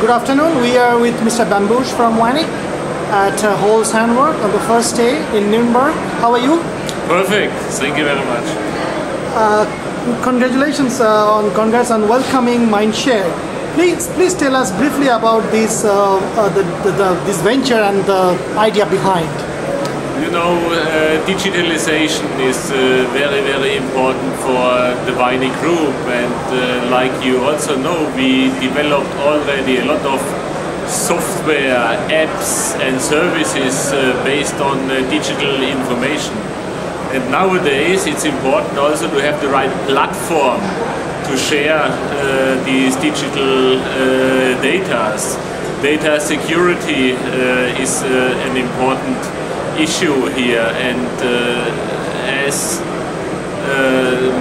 Good afternoon. We are with Mr. Baumbusch from Weinig at Holz-Handwerk on the first day in Nuremberg. How are you? Perfect. Thank you very much. Congratulations on welcoming MindShare. Please tell us briefly about this this venture and the idea behind. You know, digitalization is very, very important for the Weinig Group, and like you also know, we developed already a lot of software, apps and services based on digital information. And nowadays it's important also to have the right platform to share these digital data security is an important issue here, and as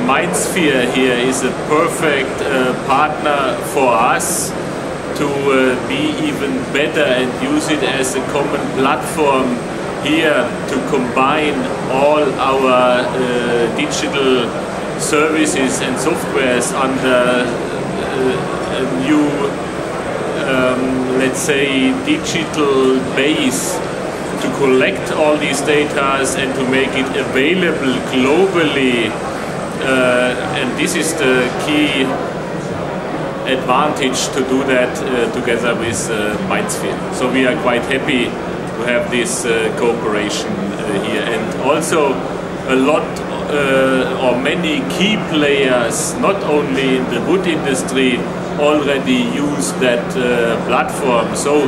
MindSphere here is a perfect partner for us to be even better and use it as a common platform here to combine all our digital services and softwares under a new, let's say, digital base, to collect all these data and to make it available globally, and this is the key advantage to do that together with MindSphere. So we are quite happy to have this cooperation here, and also a lot or many key players, not only in the wood industry, already use that platform. So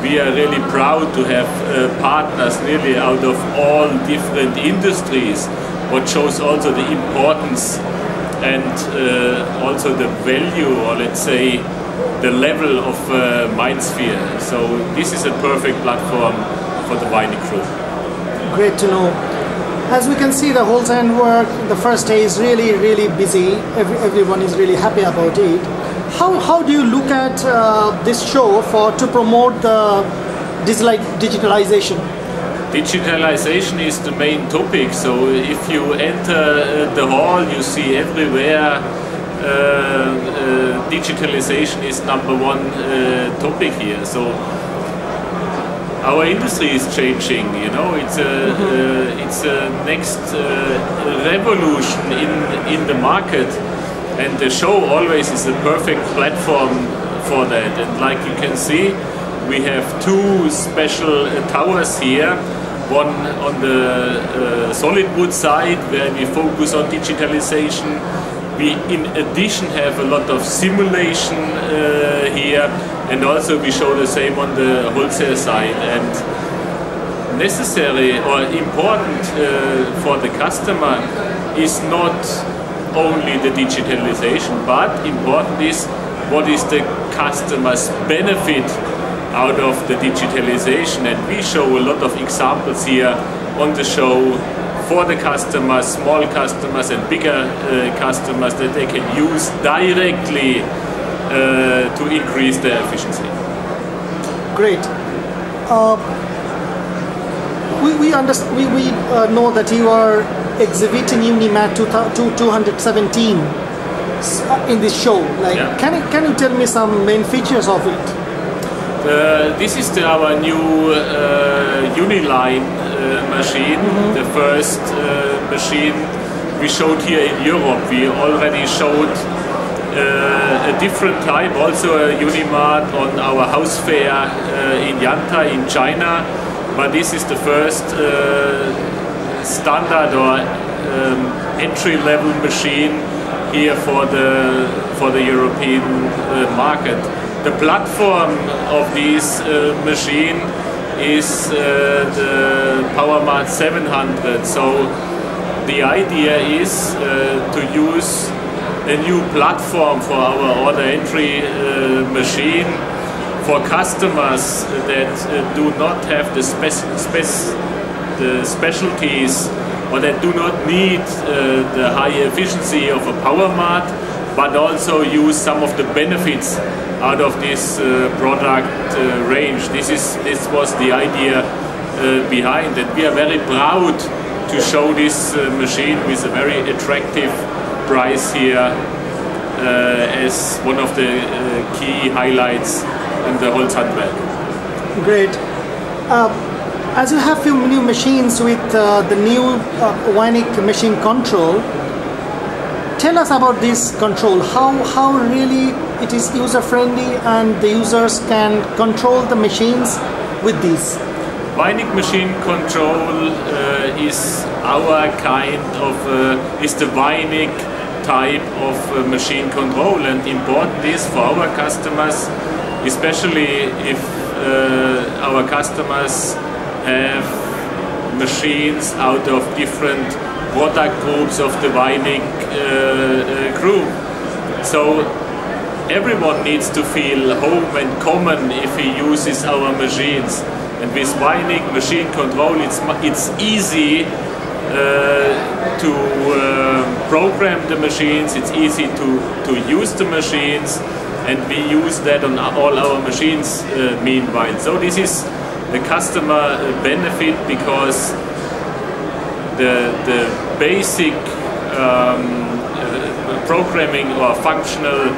we are really proud to have partners really out of all different industries, what shows also the importance and also the value, or let's say the level of MindSphere. So this is a perfect platform for the Weinig Group. Great to know. As we can see, the Holz-Handwerk, the first day is really, really busy. Everyone is really happy about it. How do you look at this show to promote the digitalization? Digitalization is the main topic. So if you enter the hall, you see everywhere digitalization is number one topic here. So our industry is changing, you know, it's a next revolution in the market, and the show always is the perfect platform for that. And like you can see, we have two special towers here, one on the solid wood side where we focus on digitalization. We in addition have a lot of simulation here, and also we show the same on the wholesale side. And necessary or important for the customer is not only the digitalization, but important is what is the customer's benefit out of the digitalization. And we show a lot of examples here on the show for the customers, small customers and bigger customers, that they can use directly to increase their efficiency. Great. We know that you are exhibiting UNIMAT 217 in this show. Like, yeah. Can you tell me some main features of it? This is our new UNILINE machine, the first machine we showed here in Europe. We already showed a different type, also a UNIMAT, on our house fair in Yantai in China, but this is the first standard or entry-level machine here for the European market. The platform of this machine is the PowerMat 700. So the idea is to use a new platform for our order entry machine for customers that do not have the specialties, or that do not need the high efficiency of a PowerMat, but also use some of the benefits out of this product range. This was the idea behind it. We are very proud to show this machine with a very attractive price here as one of the key highlights in the Holz-Handwerk. Great. As you have few new machines with the new Weinig machine control, tell us about this control. How really it is user-friendly and the users can control the machines with this. Weinig machine control is our kind of is the Weinig type of machine control, and important is for our customers, especially if our customers have machines out of different product groups of the Weinig group. So everyone needs to feel home and common if he uses our machines. And with Weinig machine control, it's easy to program the machines. It's easy to use the machines, and we use that on all our machines meanwhile. So this is the customer benefit, because the basic programming or functional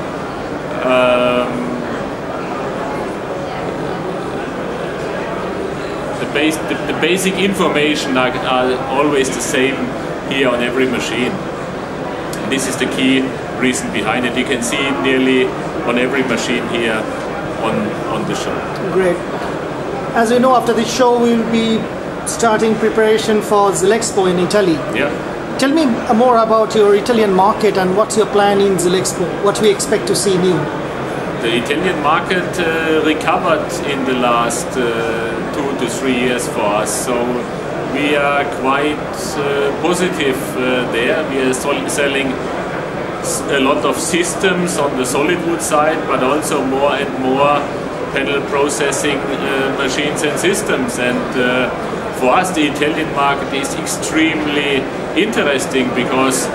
the basic information are always the same here on every machine. And this is the key reason behind it. You can see it nearly on every machine here on the show. Great. As you know, after this show, we'll be starting preparation for Xylexpo in Italy. Yeah. Tell me more about your Italian market and what's your plan in Xylexpo, what we expect to see new. The Italian market recovered in the last 2 to 3 years for us, so we are quite positive there. We are selling a lot of systems on the solid wood side, but also more and more panel processing machines and systems, and for us the Italian market is extremely interesting, because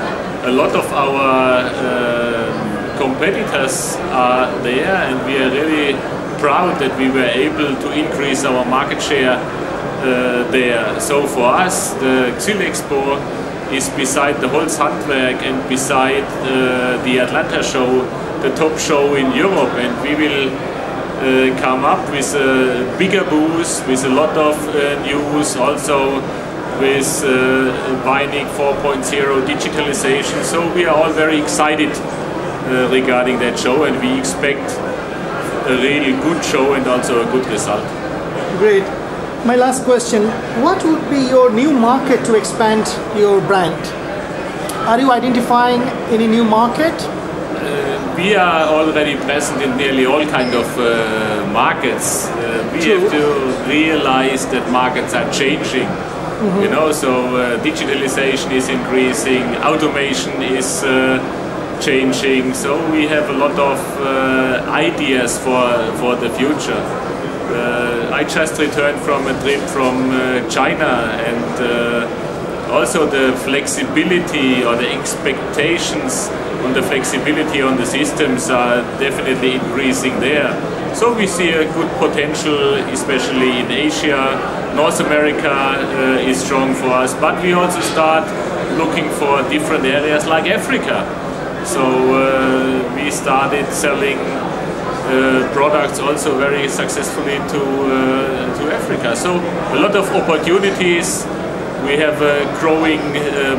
a lot of our competitors are there, and we are really proud that we were able to increase our market share there. So for us the Xylexpo is, beside the Holz-Handwerk and beside the Atlanta show, the top show in Europe, and we will come up with a bigger booth, with a lot of news, also with Weinig 4.0 digitalization. So we are all very excited regarding that show, and we expect a really good show and also a good result. Great. My last question, what would be your new market to expand your brand? Are you identifying any new market? We are already present in nearly all kind of markets. We have to realize that markets are changing. Mm-hmm. You know, so digitalization is increasing, automation is changing. So we have a lot of ideas for the future. I just returned from a trip from China, and also the flexibility or the expectations on the flexibility on the systems are definitely increasing there. So we see a good potential, especially in Asia. North America is strong for us, but we also start looking for different areas like Africa. So we started selling products also very successfully to Africa. So a lot of opportunities. We have a growing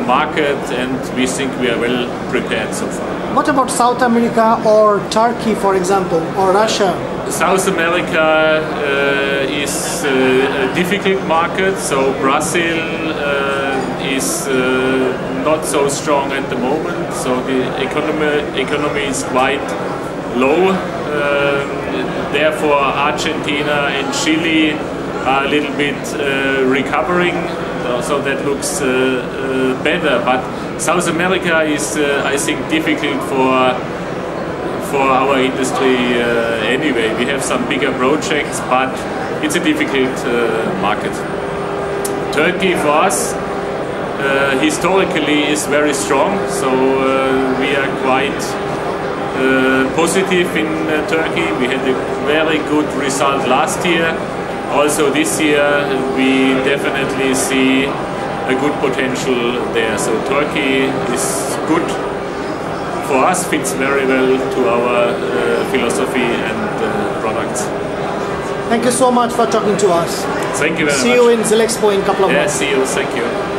market, and we think we are well prepared so far. What about South America or Turkey, for example, or Russia? South America is a difficult market, so Brazil is not so strong at the moment, so the economy is quite low. Therefore, Argentina and Chile are a little bit recovering. So that looks better, but South America is, I think, difficult for our industry anyway. We have some bigger projects, but it's a difficult market. Turkey for us historically is very strong, so we are quite positive in Turkey. We had a very good result last year. Also this year we definitely see a good potential there. So Turkey is good for us, fits very well to our philosophy and products. Thank you so much for talking to us. Thank you very much. See you in Xylexpo in a couple of months. Yeah, see you. Thank you.